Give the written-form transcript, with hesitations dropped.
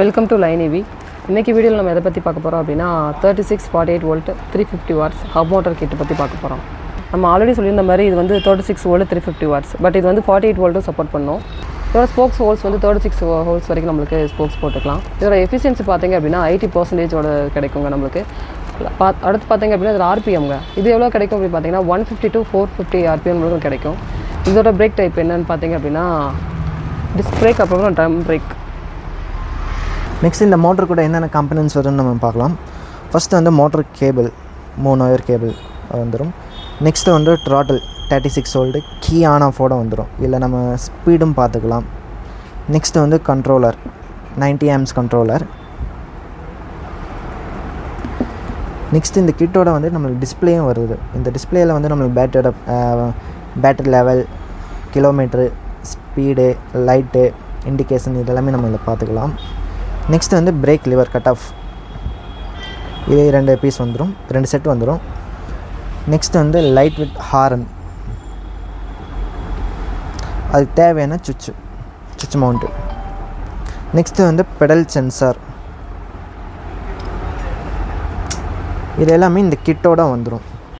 Welcome to Line EV. In this video, we will talk about 36, 48 volt, 350 watts hub motor kit. We have already told you this is 36 volt, 350 watts, but it is 48 volt to support. The spokes holes are 36 holes. The efficiency is 80%. அடுத்து பாத்தீங்க அப்படினா இது RPM ங்க. இது எவ்வளவு கிடைக்கும் அப்படி பாத்தீங்கன்னா 150 to 450 RPM வரைக்கும் கிடைக்கும். இதோட பிரேக் டைப் என்னன்னு பாத்தீங்க அப்படினா டிஸ்க் பிரேக் அப்புறம் ட்ரம் பிரேக். நெக்ஸ்ட் இந்த மோட்டார் கூட என்னென்ன காம்போனன்ட்ஸ் வரும்னு நம்ம பார்க்கலாம். ஃபர்ஸ்ட் வந்து மோட்டார் கேபிள், 3 வயர் கேபிள் வந்துரும். நெக்ஸ்ட் வந்து throttle 36 volt key on off ஓட வந்துரும். இல்ல நம்ம ஸ்பீடும் பார்த்துக்கலாம். நெக்ஸ்ட் வந்து controller 90 amps controller. Next in the kit oda vandu namal display varudhu indha display la vandu namal battery level kilometer speed light indication idellame namal paathukalam next vandu brake lever cut off idhe rendu piece vandrum rendu set vandrum next vandu light with horn adu thevena switch mount next vandu pedal sensor This is the kit.